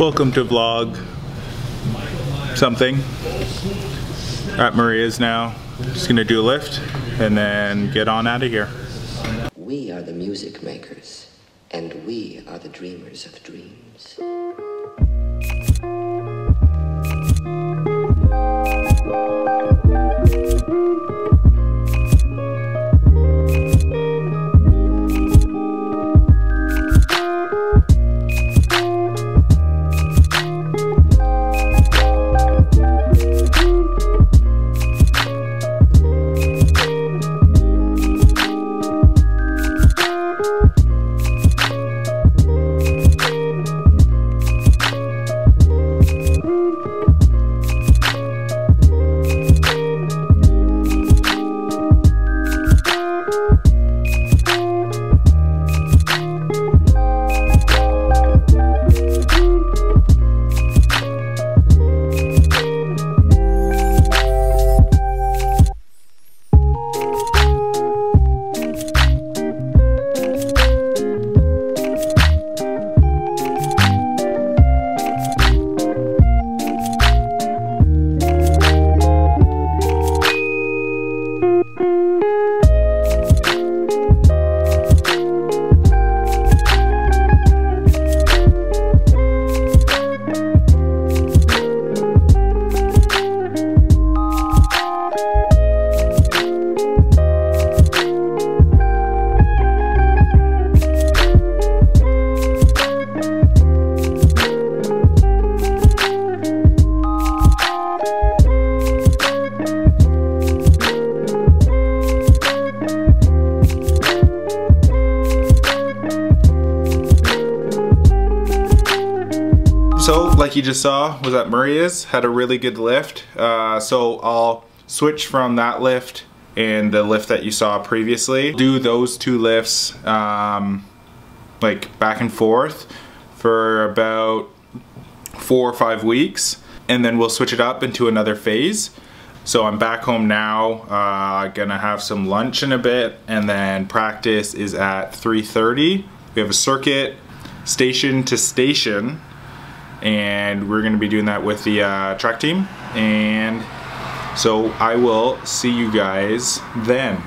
Welcome to vlog something. At Maria's now. Just gonna do a lift and then get on out of here. We are the music makers, and we are the dreamers of dreams. So, like you just saw, was at Maria's, had a really good lift. So I'll switch from that lift and the lift that you saw previously. Do those two lifts like back and forth for about 4 or 5 weeks, and then we'll switch it up into another phase. So I'm back home now, gonna have some lunch in a bit, and then practice is at 3:30. We have a circuit, station to station, and we're going to be doing that with the track team, and so I will see you guys then.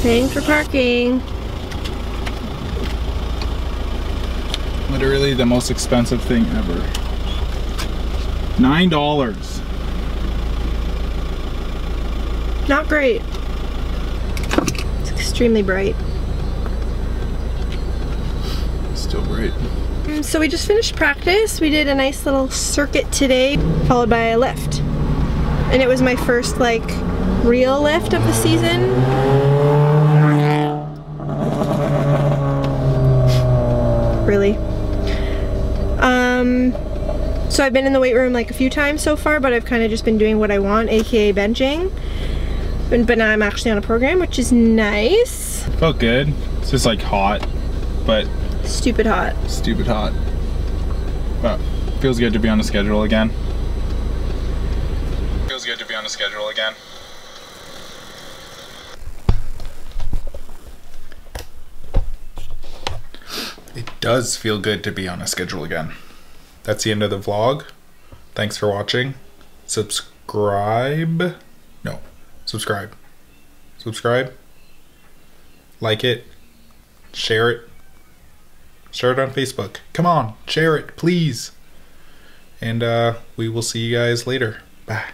Thanks for parking. Literally the most expensive thing ever. $9. Not great. It's extremely bright. Still bright. So we just finished practice. We did a nice little circuit today, followed by a lift. And it was my first like real lift of the season. Really. So I've been in the weight room like a few times so far, but I've kind of just been doing what I want, aka benching. But now I'm actually on a program, which is nice. Felt good. It's just like hot, but... Stupid hot. Stupid hot. But feels good to be on a schedule again. Feels good to be on a schedule again. It does feel good to be on a schedule again. That's the end of the vlog. Thanks for watching. Subscribe. No. Subscribe. Subscribe. Like it. Share it. Share it on Facebook. Come on. Share it, please. And we will see you guys later. Bye.